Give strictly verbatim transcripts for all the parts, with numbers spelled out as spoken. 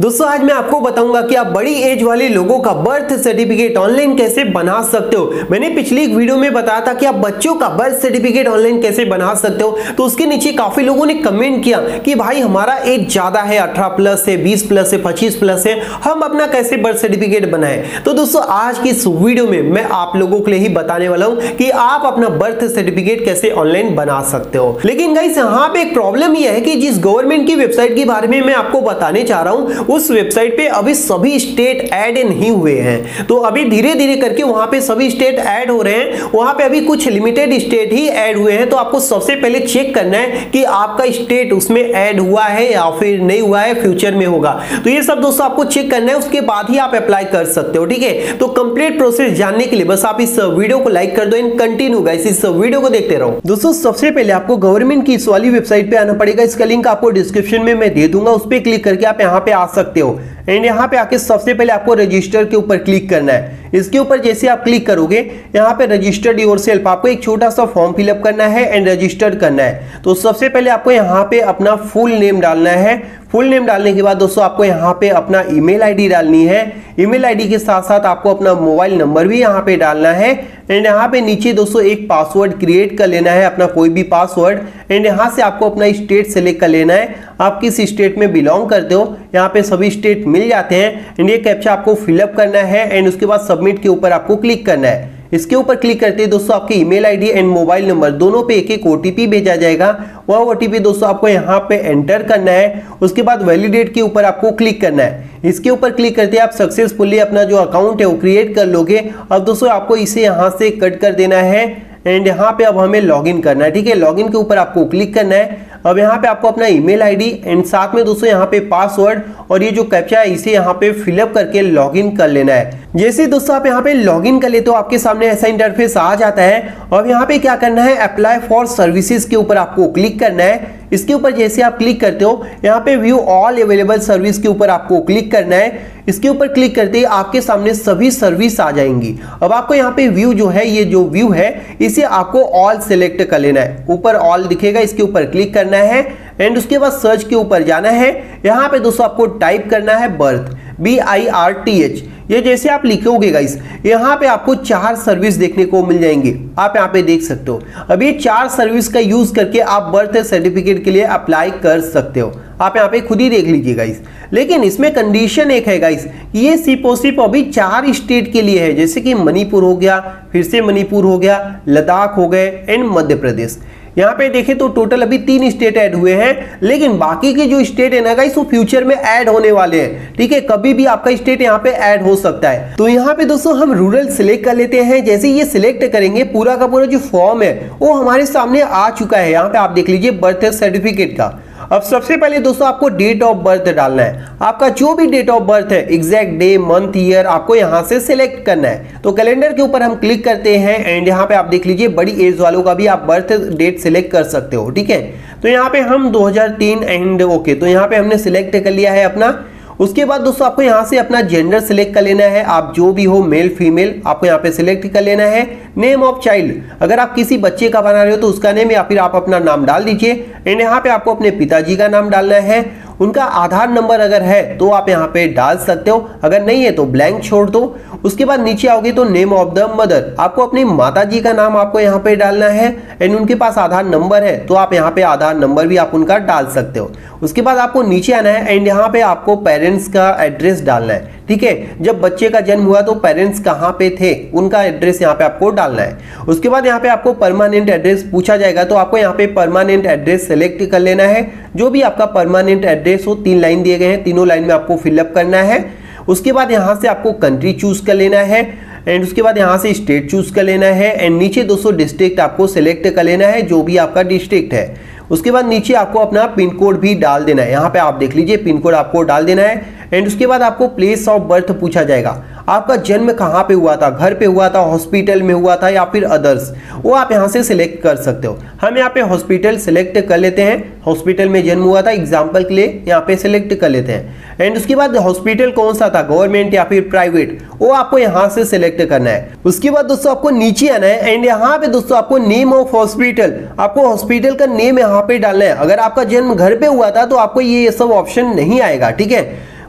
दोस्तों आज मैं आपको बताऊंगा कि आप बड़ी एज वाले लोगों का बर्थ सर्टिफिकेट ऑनलाइन कैसे बना सकते हो। मैंने पिछली एक वीडियो में बताया था कि आप बच्चों का बर्थ सर्टिफिकेट ऑनलाइन कैसे बना सकते हो, तो उसके नीचे काफी लोगों ने कमेंट किया कि भाई हमारा एज ज्यादा है, अठारह प्लस है, बीस प्लस है, पच्चीस प्लस है, हम अपना कैसे बर्थ सर्टिफिकेट बनाए। तो दोस्तों आज की इस वीडियो में मैं आप लोगों के लिए ही बताने वाला हूँ कि आप अपना बर्थ सर्टिफिकेट कैसे ऑनलाइन बना सकते हो। लेकिन गाइस यहाँ पे एक प्रॉब्लम यह है कि जिस गवर्नमेंट की वेबसाइट के बारे में मैं आपको बताने चाह रहा हूँ उस वेबसाइट पे अभी सभी स्टेट ऐड नहीं हुए हैं, तो अभी धीरे धीरे करके वहां पे सभी स्टेट ऐड हो रहे हैं। वहां पे अभी कुछ लिमिटेड स्टेट ही ऐड हुए हैं, तो आपको सबसे पहले चेक करना है कि आपका स्टेट उसमें ऐड हुआ है या फिर नहीं हुआ है, फ्यूचर में होगा। तो ये सब दोस्तों आपको चेक करना है, उसके बाद ही आप अप्लाई कर सकते हो, ठीक है। तो कंप्लीट प्रोसेस जानने के लिए बस आप इस वीडियो को लाइक कर दो एंड कंटिन्यू गाइस इस वीडियो को देखते रहो। दोस्तों सबसे पहले आपको गवर्नमेंट की इस वाली वेबसाइट पे आना पड़ेगा, इसका लिंक आपको डिस्क्रिप्शन में मैं दे दूंगा, उस पर क्लिक करके आप यहाँ पे आ सकते हो। एंड यहाँ पे आके सबसे पहले आपको रजिस्टर के ऊपर क्लिक करना है। इसके ऊपर जैसे आप क्लिक करोगे यहाँ पे रजिस्टर्ड योरसेल्फ, आपको एक छोटा सा फॉर्म फिलअप करना है एंड रजिस्टर करना है। तो सबसे पहले आपको यहाँ पे अपना फुल नेम डालना है। फुल नेम डालने के बाद दोस्तों आपको यहाँ पे अपना ईमेल आईडी डालनी है। ईमेल आईडी के साथ साथ आपको अपना मोबाइल नंबर भी यहाँ पे डालना है। एंड यहाँ पे नीचे दोस्तों एक पासवर्ड क्रिएट कर लेना है, अपना कोई भी पासवर्ड। एंड यहाँ से आपको अपना स्टेट सेलेक्ट कर लेना है, आप किस स्टेट में बिलोंग करते हो, यहाँ पे सभी स्टेट मिल जाते हैं। एंड ये कैप्चा आपको फिलअप करना है एंड उसके बाद सबमिट के ऊपर आपको क्लिक करना है। इसके ऊपर क्लिक करते हैं दोस्तों आपकी email ID and mobile number दोनों पे एक एक ओटीपी भेजा जाएगा। वह ओटीपी दोस्तों आपको यहाँ पे एंटर करना है। उसके बाद वैलिडेट के ऊपर आपको क्लिक करना है। इसके ऊपर क्लिक करते आप सक्सेसफुली अपना जो अकाउंट है वो क्रिएट कर लोगे। अब दोस्तों आपको इसे यहाँ से कट कर देना है एंड यहाँ पे अब हमें लॉगिन करना है, ठीक है। लॉगिन के ऊपर आपको क्लिक करना है। अब यहाँ पे आपको अपना ईमेल आईडी एंड साथ में दोस्तों यहाँ पे पासवर्ड और ये जो कैप्चा है इसे यहाँ पे फिलअप करके लॉगिन कर लेना है। जैसे दोस्तों आप यहाँ पे लॉगिन कर लेते हो आपके सामने ऐसा इंटरफेस आ जाता है। अब यहाँ पे क्या करना है, अप्लाई फॉर सर्विसेज के ऊपर आपको क्लिक करना है। इसके ऊपर जैसे आप क्लिक करते हो यहाँ पे व्यू ऑल अवेलेबल सर्विस के ऊपर आपको क्लिक करना है। इसके ऊपर क्लिक करते ही आपके सामने सभी सर्विस आ जाएंगी। अब आपको यहाँ पे व्यू जो है, ये जो व्यू है इसे आपको ऑल सेलेक्ट कर लेना है। ऊपर ऑल दिखेगा, इसके ऊपर क्लिक करना है एंड उसके बाद सर्च के ऊपर जाना है। यहाँ पे दोस्तों आपको टाइप करना है birth, B I R T H. ये जैसे आप लिखोगे गाइस यहाँ पे आपको चार सर्विस देखने को मिल जाएंगे, आप यहाँ पे देख सकते हो। अब ये चार सर्विस का यूज करके आप बर्थ सर्टिफिकेट के लिए अप्लाई कर सकते हो, आप यहाँ पे खुद ही देख लीजिए गाइस। लेकिन इसमें कंडीशन एक है गाइस, ये सिर्फ और सिर्फ अभी चार स्टेट के लिए है, जैसे कि मणिपुर हो गया, फिर से मणिपुर हो गया, लद्दाख हो गए एंड मध्य प्रदेश। यहाँ पे देखें तो टोटल अभी तीन स्टेट ऐड हुए हैं, लेकिन बाकी के जो स्टेट है ना गाइस वो फ्यूचर में ऐड होने वाले हैं, ठीक है। कभी भी आपका स्टेट यहाँ पे ऐड हो सकता है। तो यहाँ पे दोस्तों हम रूरल सिलेक्ट कर लेते हैं। जैसे ये सिलेक्ट करेंगे पूरा का पूरा जो फॉर्म है वो हमारे सामने आ चुका है। यहाँ पे आप देख लीजिए बर्थ सर्टिफिकेट का। अब सबसे पहले दोस्तों आपको डेट ऑफ बर्थ डालना है, आपका जो भी डेट ऑफ बर्थ है, एग्जैक्ट डे मंथ ईयर आपको यहाँ से सिलेक्ट करना है। तो कैलेंडर के ऊपर हम क्लिक करते हैं एंड यहाँ पे आप देख लीजिए बड़ी एज वालों का भी आप बर्थ डेट सिलेक्ट कर सकते हो, ठीक है। तो यहाँ पे हम दो हज़ार तीन एंड ओके, तो यहाँ पे हमने सिलेक्ट कर लिया है अपना। उसके बाद दोस्तों आपको यहाँ से अपना जेंडर सिलेक्ट कर लेना है, आप जो भी हो मेल फीमेल आपको यहाँ पे सिलेक्ट कर लेना है। नेम ऑफ चाइल्ड, अगर आप किसी बच्चे का बना रहे हो तो उसका नेम या फिर आप अपना नाम डाल दीजिए। एंड यहाँ पे आपको अपने पिताजी का नाम डालना है। उनका आधार नंबर अगर है तो आप यहाँ पे डाल सकते हो, अगर नहीं है तो ब्लैंक छोड़ दो। उसके बाद नीचे आओगे तो नेम ऑफ द मदर, आपको अपनी माताजी का नाम आपको यहाँ पे डालना है। एंड उनके पास आधार नंबर है तो आप यहाँ पे आधार नंबर भी आप उनका डाल सकते हो। उसके बाद आपको नीचे आना है एंड यहाँ पे आपको पेरेंट्स का एड्रेस डालना है, ठीक है। जब बच्चे का जन्म हुआ तो पेरेंट्स कहाँ पे थे उनका एड्रेस यहाँ पे आपको डालना है। उसके बाद यहाँ पे आपको परमानेंट एड्रेस पूछा जाएगा, तो आपको यहाँ पे परमानेंट एड्रेस सेलेक्ट कर लेना है। जो भी आपका परमानेंट एड्रेस हो, तीन लाइन दिए गए हैं, तीनों लाइन में आपको फिलअप करना है। उसके बाद यहाँ से आपको कंट्री चूज कर लेना है एंड उसके बाद यहाँ से स्टेट चूज कर लेना है। एंड नीचे दोस्तों डिस्ट्रिक्ट आपको सेलेक्ट कर लेना है, जो भी आपका डिस्ट्रिक्ट है। उसके बाद नीचे आपको अपना पिन कोड भी डाल देना है, यहाँ पे आप देख लीजिए पिन कोड आपको डाल देना है। एंड उसके बाद आपको प्लेस ऑफ बर्थ पूछा जाएगा, आपका जन्म कहाँ पे हुआ था, घर पे हुआ था, हॉस्पिटल में हुआ था या फिर अदर्स, वो आप यहाँ से सिलेक्ट कर सकते हो। हम यहाँ पे हॉस्पिटल सेलेक्ट कर लेते हैं, हॉस्पिटल में जन्म हुआ था एग्जाम्पल के लिए यहाँ पे सिलेक्ट कर लेते हैं। एंड उसके बाद हॉस्पिटल कौन सा था, गवर्नमेंट या फिर प्राइवेट, वो आपको यहाँ से सिलेक्ट करना है। उसके बाद दोस्तों आपको नीचे आना है एंड यहाँ पे दोस्तों आपको नेम ऑफ हॉस्पिटल, आपको हॉस्पिटल का नेम यहाँ पे डालना है। अगर आपका जन्म घर पे हुआ था तो आपको ये सब ऑप्शन नहीं आएगा, ठीक है।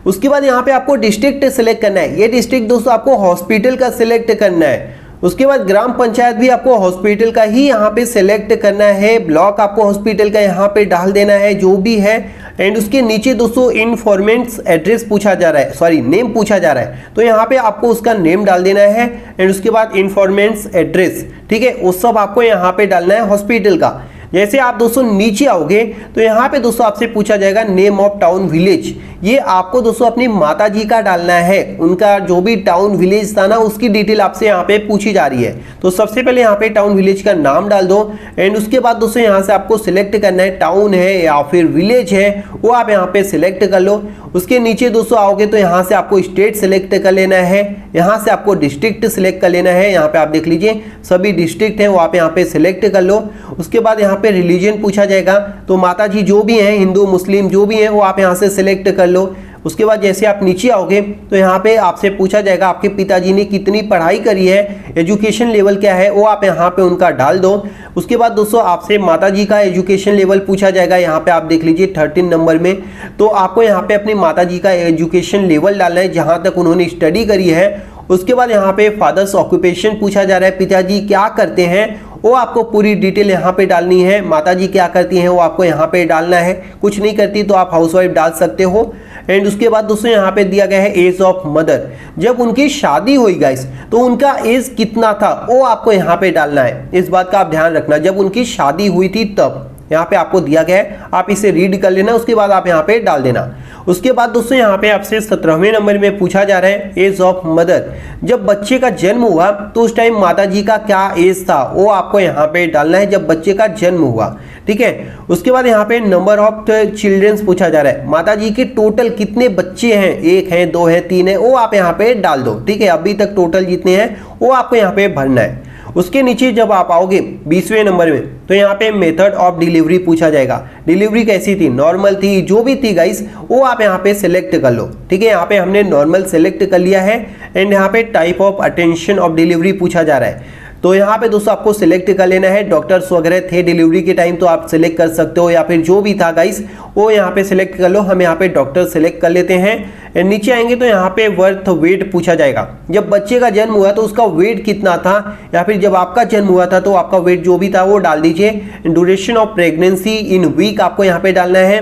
उसके बाद यहाँ पे आपको डिस्ट्रिक्ट सिलेक्ट करना है। ये डिस्ट्रिक्ट दोस्तों आपको हॉस्पिटल का सिलेक्ट करना है। उसके बाद ग्राम पंचायत भी आपको हॉस्पिटल का ही यहाँ पे सिलेक्ट करना है। ब्लॉक आपको हॉस्पिटल का यहाँ पे डाल देना है जो भी है। एंड उसके नीचे दोस्तों इनफॉर्मेंट्स एड्रेस पूछा जा रहा है, सॉरी नेम पूछा जा रहा है, तो यहाँ पे आपको उसका नेम डाल देना है। एंड उसके बाद इनफॉर्मेंट्स एड्रेस, ठीक है, उस सब आपको यहाँ पे डालना है हॉस्पिटल का। जैसे आप दोस्तों नीचे आओगे तो यहाँ पे दोस्तों आपसे पूछा जाएगा नेम ऑफ टाउन विलेज। ये आपको दोस्तों अपनी माता जी का डालना है, उनका जो भी टाउन विलेज था ना उसकी डिटेल आपसे यहाँ पे पूछी जा रही है। तो सबसे पहले यहाँ पे टाउन विलेज का नाम डाल दो। एंड उसके बाद दोस्तों यहाँ से आपको सिलेक्ट करना है टाउन है या फिर विलेज है, वो आप यहाँ पे सिलेक्ट कर लो। उसके नीचे दोस्तों आओगे तो यहाँ से आपको स्टेट सिलेक्ट कर लेना है, यहाँ से आपको डिस्ट्रिक्ट सिलेक्ट कर लेना है। यहाँ पे आप देख लीजिए सभी डिस्ट्रिक्ट है, वो आप यहाँ पे सिलेक्ट कर लो। उसके बाद यहाँ पे रिलीजन पूछा जाएगा, तो माता जी जो भी है हिंदू मुस्लिम जो भी है वो आप यहाँ से सिलेक्ट कर लो। उसके बाद जैसे आप नीचे आओगे तो यहाँ पे आपसे पूछा जाएगा आपके पिताजी ने कितनी पढ़ाई करी है, एजुकेशन लेवल क्या है, वो आप यहाँ पे उनका डाल दो। उसके बाद दोस्तों आपसे माताजी का एजुकेशन लेवल पूछा जाएगा, यहाँ पे आप देख लीजिए थर्टीन नंबर में। तो आपको यहाँ पे अपनी माताजी का एजुकेशन लेवल डालना है जहाँ तक उन्होंने स्टडी करी है। उसके बाद यहाँ पे फादर्स ऑक्यूपेशन पूछा जा रहा है, पिताजी क्या करते हैं वो आपको पूरी डिटेल यहाँ पे डालनी है। माताजी क्या करती हैं वो आपको यहाँ पे डालना है, कुछ नहीं करती तो आप हाउसवाइफ डाल सकते हो। एंड उसके बाद दोस्तों यहाँ पे दिया गया है एज ऑफ मदर, जब उनकी शादी हुई गाइस तो उनका एज कितना था वो आपको यहाँ पे डालना है। इस बात का आप ध्यान रखना, जब उनकी शादी हुई थी तब यहाँ पे आपको दिया गया है, आप इसे रीड कर लेना, उसके बाद आप यहाँ पे डाल देना। उसके बाद दोस्तों यहाँ पे आपसे सत्रहवें नंबर में पूछा जा रहा है एज ऑफ मदर, जब बच्चे का जन्म हुआ तो उस टाइम माताजी का क्या एज था वो आपको यहाँ पे डालना है, जब बच्चे का जन्म हुआ, ठीक है। उसके बाद यहाँ पे नंबर ऑफ चिल्ड्रेंस पूछा जा रहा है, माताजी के टोटल कितने बच्चे हैं, एक है, दो है, तीन है, वो आप यहाँ पे डाल दो, ठीक है। अभी तक टोटल जितने हैं वो आपको यहाँ पे भरना है। उसके नीचे जब आप आओगे बीसवें नंबर में तो यहाँ पे मेथड ऑफ डिलीवरी पूछा जाएगा, डिलीवरी कैसी थी, नॉर्मल थी, जो भी थी गाइस वो आप यहाँ पे सिलेक्ट कर लो, ठीक है। यहाँ पे हमने नॉर्मल सिलेक्ट कर लिया है। एंड यहाँ पे type of attention of delivery पूछा जा रहा है, तो यहाँ पे दोस्तों आपको सिलेक्ट कर लेना है, डॉक्टर्स वगैरह थे डिलीवरी के टाइम तो आप सिलेक्ट कर सकते हो, या फिर जो भी था गाइस वो यहाँ पे सिलेक्ट कर लो। हम यहाँ पे डॉक्टर सिलेक्ट कर लेते हैं। नीचे आएंगे तो यहाँ पे बर्थ वेट पूछा जाएगा, जब बच्चे का जन्म हुआ तो उसका वेट कितना था, या फिर जब आपका जन्म हुआ था तो आपका वेट जो भी था वो डाल दीजिए। Duration of pregnancy in week आपको यहाँ पे डालना है,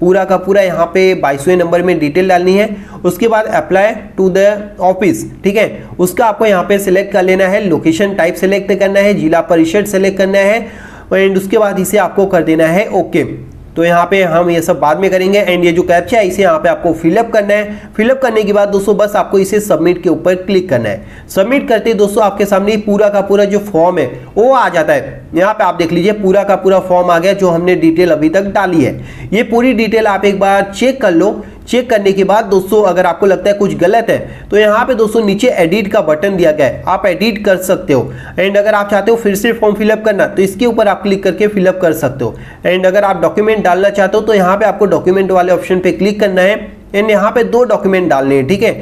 पूरा का पूरा यहाँ पे बाईसवें नंबर में डिटेल डालनी है। उसके बाद अप्लाई टू द ऑफिस, ठीक है, उसका आपको यहाँ पे सिलेक्ट कर लेना है, लोकेशन टाइप सिलेक्ट करना है, जिला परिषद सिलेक्ट करना है। एंड उसके बाद इसे आपको कर देना है ओके, तो यहाँ पे हम ये सब बाद में करेंगे। एंड ये जो कैप्चा है इसे यहाँ पे आपको फिलअप करना है। फिलअप करने के बाद दोस्तों बस आपको इसे सबमिट के ऊपर क्लिक करना है। सबमिट करते ही दोस्तों आपके सामने पूरा का पूरा जो फॉर्म है वो आ जाता है। यहाँ पे आप देख लीजिए पूरा का पूरा फॉर्म आ गया जो हमने डिटेल अभी तक डाली है। ये पूरी डिटेल आप एक बार चेक कर लो। चेक करने के बाद दोस्तों अगर आपको लगता है कुछ गलत है तो यहाँ पे दोस्तों नीचे एडिट का बटन दिया गया है, आप एडिट कर सकते हो। एंड अगर आप चाहते हो फिर से फॉर्म फिलअप करना तो इसके ऊपर आप क्लिक करके फिलअप कर सकते हो। एंड अगर आप डॉक्यूमेंट डालना चाहते हो तो यहाँ पे आपको डॉक्यूमेंट वाले ऑप्शन पे क्लिक करना है। एंड यहाँ पे दो डॉक्यूमेंट डालने हैं, ठीक है,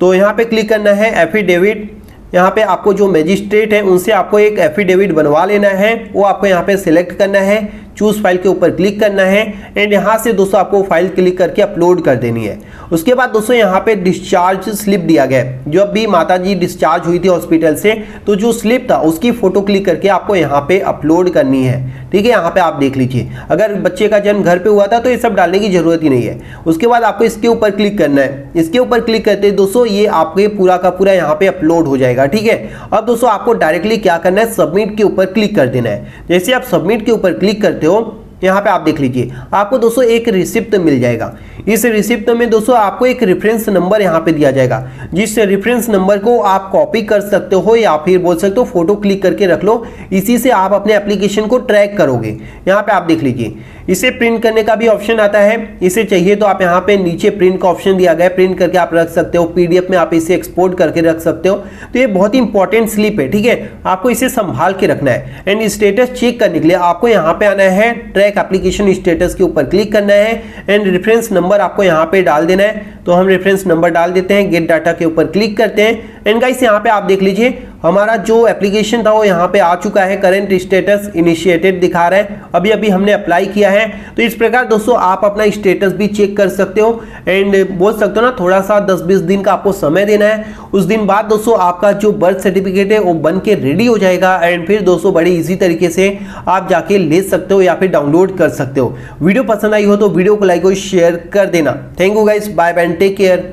तो यहाँ पे क्लिक करना है एफिडेविट। यहाँ पे आपको जो मैजिस्ट्रेट है उनसे आपको एक एफिडेविट बनवा लेना है, वो आपको यहाँ पे सिलेक्ट करना है, चूज फाइल के ऊपर क्लिक करना है। एंड यहाँ से दोस्तों आपको फाइल क्लिक करके अपलोड कर देनी है। उसके बाद दोस्तों यहाँ पे डिस्चार्ज स्लिप दिया गया है, जब भी माताजी डिस्चार्ज हुई थी हॉस्पिटल से तो जो स्लिप था उसकी फोटो क्लिक करके आपको यहाँ पे अपलोड करनी है, ठीक है। यहाँ पे आप देख लीजिए, अगर बच्चे का जन्म घर पे हुआ था तो ये सब डालने की जरूरत ही नहीं है। उसके बाद आपको इसके ऊपर क्लिक करना है। इसके ऊपर क्लिक करते दोस्तों ये आपके पूरा का पूरा यहाँ पे अपलोड हो जाएगा, ठीक है। अब दोस्तों आपको डायरेक्टली क्या करना है, सबमिट के ऊपर क्लिक कर देना है। जैसे आप सबमिट के ऊपर क्लिक करते हो यहाँ पे आप देख लीजिए आपको दोस्तों एक रिसिप्ट मिल जाएगा। इस रिसिप्ट में दोस्तों आपको एक रेफरेंस नंबर यहाँ पे दिया जाएगा, जिस रेफरेंस नंबर को आप कॉपी कर सकते हो या फिर बोल सकते हो फोटो क्लिक करके रख लो, इसी से आप अपने एप्लीकेशन को ट्रैक करोगे। यहाँ पे आप देख लीजिए इसे प्रिंट करने का भी ऑप्शन आता है, इसे चाहिए तो आप यहाँ पे नीचे प्रिंट का ऑप्शन दिया गया है, प्रिंट करके आप रख सकते हो, पीडीएफ में आप इसे एक्सपोर्ट करके रख सकते हो। तो ये बहुत ही इंपॉर्टेंट स्लिप है, ठीक है, आपको इसे संभाल के रखना है। एंड स्टेटस चेक करने के लिए आपको यहाँ पे आना है, ट्रैक एप्लीकेशन स्टेटस के ऊपर क्लिक करना है। एंड रेफरेंस नंबर आपको यहाँ पे डाल देना है, तो हम रेफरेंस नंबर डाल देते हैं, गेट डाटा के ऊपर क्लिक करते हैं। एंड गाइस यहाँ पे आप देख लीजिए हमारा जो एप्लीकेशन था वो यहाँ पे आ चुका है, करंट स्टेटस इनिशिएटेड दिखा रहा है, अभी अभी हमने अप्लाई किया है। तो इस प्रकार दोस्तों आप अपना स्टेटस भी चेक कर सकते हो एंड बोल सकते हो ना थोड़ा सा दस बीस दिन का आपको समय देना है। उस दिन बाद दोस्तों आपका जो बर्थ सर्टिफिकेट है वो बन के रेडी हो जाएगा एंड फिर दोस्तों बड़ी ईजी तरीके से आप जाके ले सकते हो या फिर डाउनलोड कर सकते हो। वीडियो पसंद आई हो तो वीडियो को लाइक और शेयर कर देना। Thank you guys, bye bye, take care.